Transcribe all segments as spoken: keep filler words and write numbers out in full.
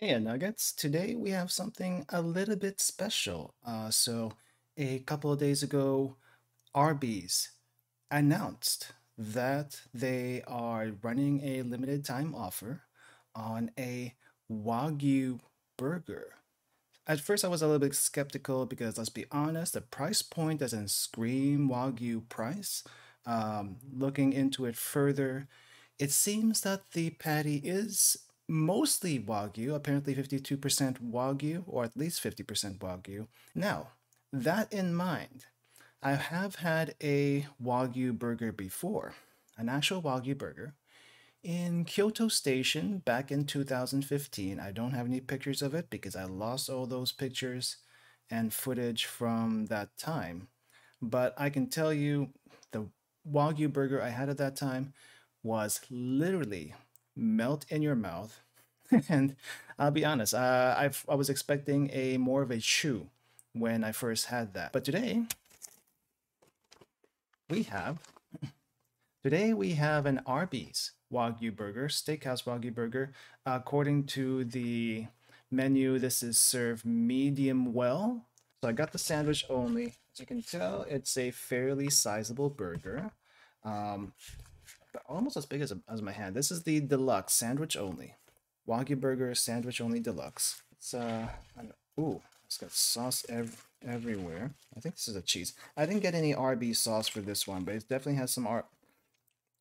Hey Nuggets, today we have something a little bit special. Uh, so a couple of days ago, Arby's announced that they are running a limited time offer on a Wagyu burger. At first I was a little bit skeptical because, let's be honest, the price point doesn't scream Wagyu price. Um, looking into it further, it seems that the patty is mostly Wagyu, apparently fifty-two percent Wagyu, or at least fifty percent Wagyu. Now, that in mind, I have had a Wagyu burger before, an actual Wagyu burger, in Kyoto Station back in two thousand fifteen. I don't have any pictures of it because I lost all those pictures and footage from that time. But I can tell you the Wagyu burger I had at that time was literally melt in your mouth. And I'll be honest, uh, I've, I was expecting a more of a chew when I first had that. But today we have, today we have an Arby's Wagyu burger, steakhouse Wagyu burger. According to the menu, this is served medium well. So I got the sandwich only. As you can tell, it's a fairly sizable burger. Um, almost as big as, as my hand. This is the deluxe sandwich only Wagyu burger, sandwich only deluxe. It's uh an, ooh, it's got sauce ev everywhere. I think this is a cheese. I didn't get any Arby's sauce for this one, but it definitely has some art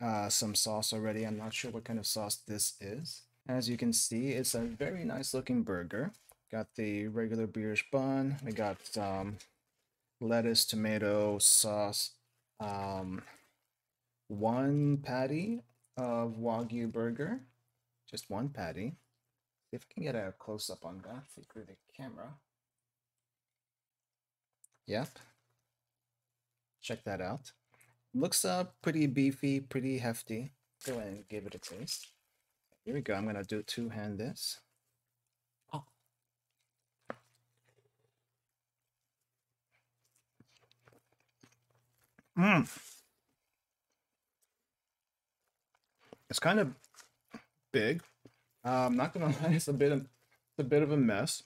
uh some sauce already. I'm not sure what kind of sauce this is. As you can see, it's a very nice looking burger. Got the regular brioche bun. We got um lettuce, tomato, sauce, um one patty of Wagyu burger, just one patty. If I can get a close-up on that through the camera. Yep, check that out. Looks uh pretty beefy, pretty hefty. Go ahead and give it a taste. Here we go. I'm gonna do two-hand this. Oh, mmm. It's kind of big. Uh, I'm not gonna lie, it's a bit of a bit of a mess.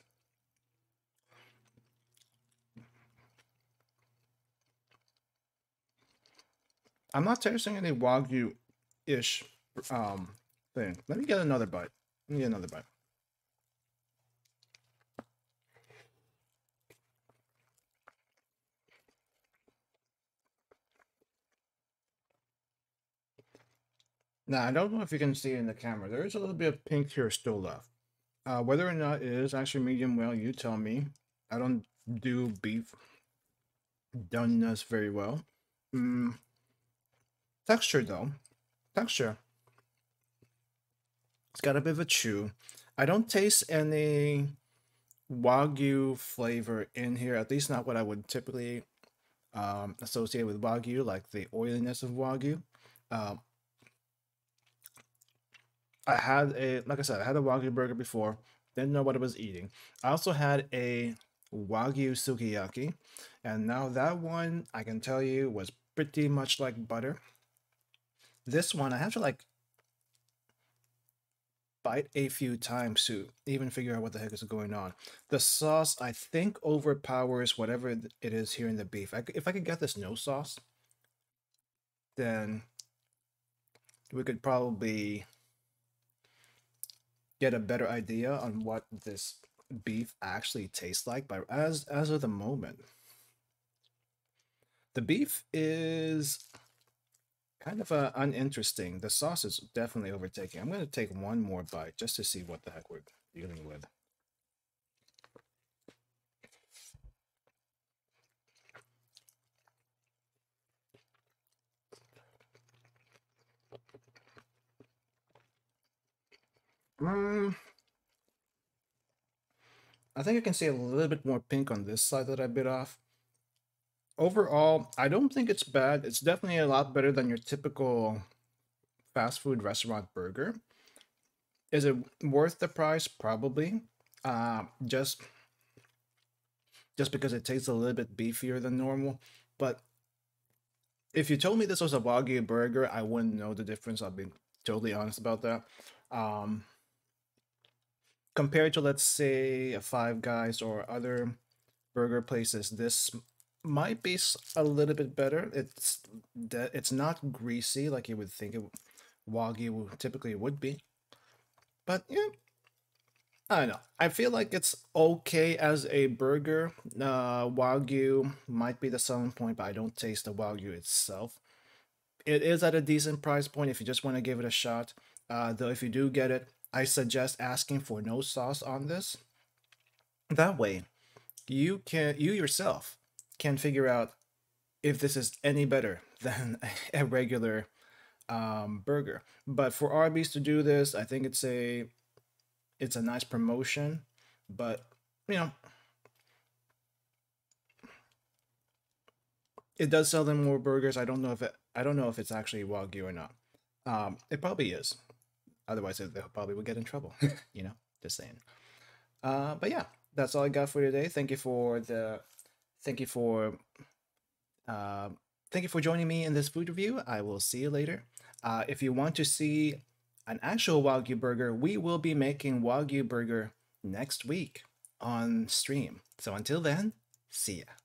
I'm not tasting any Wagyu-ish um, thing. Let me get another bite. Let me get another bite. Now, I don't know if you can see it in the camera. There is a little bit of pink here still left. Uh, whether or not it is actually medium well, you tell me. I don't do beef doneness very well. Mm. Texture, though. Texture. It's got a bit of a chew. I don't taste any Wagyu flavor in here, at least not what I would typically um, associate with Wagyu, like the oiliness of Wagyu. Uh, I had a, like I said, I had a Wagyu burger before, didn't know what I was eating. I also had a Wagyu sukiyaki, and now that one, I can tell you, was pretty much like butter. This one, I have to like bite a few times to even figure out what the heck is going on. The sauce, I think, overpowers whatever it is here in the beef. I, if I could get this no sauce, then we could probably get a better idea on what this beef actually tastes like, but as as of the moment, the beef is kind of uh, uninteresting. The sauce is definitely overtaking. I'm going to take one more bite just to see what the heck we're dealing with. Mm. I think I can see a little bit more pink on this side that I bit off. Overall, I don't think it's bad. It's definitely a lot better than your typical fast food restaurant burger. Is it worth the price? Probably. Uh, just, just because it tastes a little bit beefier than normal. But if you told me this was a Wagyu burger, I wouldn't know the difference. I'll be totally honest about that. Um, compared to, let's say, a Five Guys or other burger places, this might be a little bit better. It's it's not greasy like you would think it Wagyu typically would be, but yeah, I don't know. I feel like it's okay as a burger. Uh, Wagyu might be the selling point, but I don't taste the Wagyu itself. It is at a decent price point if you just want to give it a shot. Uh, though if you do get it, I suggest asking for no sauce on this. That way, you can you yourself can figure out if this is any better than a regular um, burger. But for Arby's to do this, I think it's a it's a nice promotion. But you know, it does sell them more burgers. I don't know if it, I don't know if it's actually Wagyu or not. Um, it probably is. Otherwise, they probably would get in trouble. You know, just saying. Uh, but yeah, that's all I got for today. Thank you for the, thank you for, uh, thank you for joining me in this food review. I will see you later. Uh, if you want to see an actual Wagyu burger, we will be making Wagyu burger next week on stream. So until then, see ya.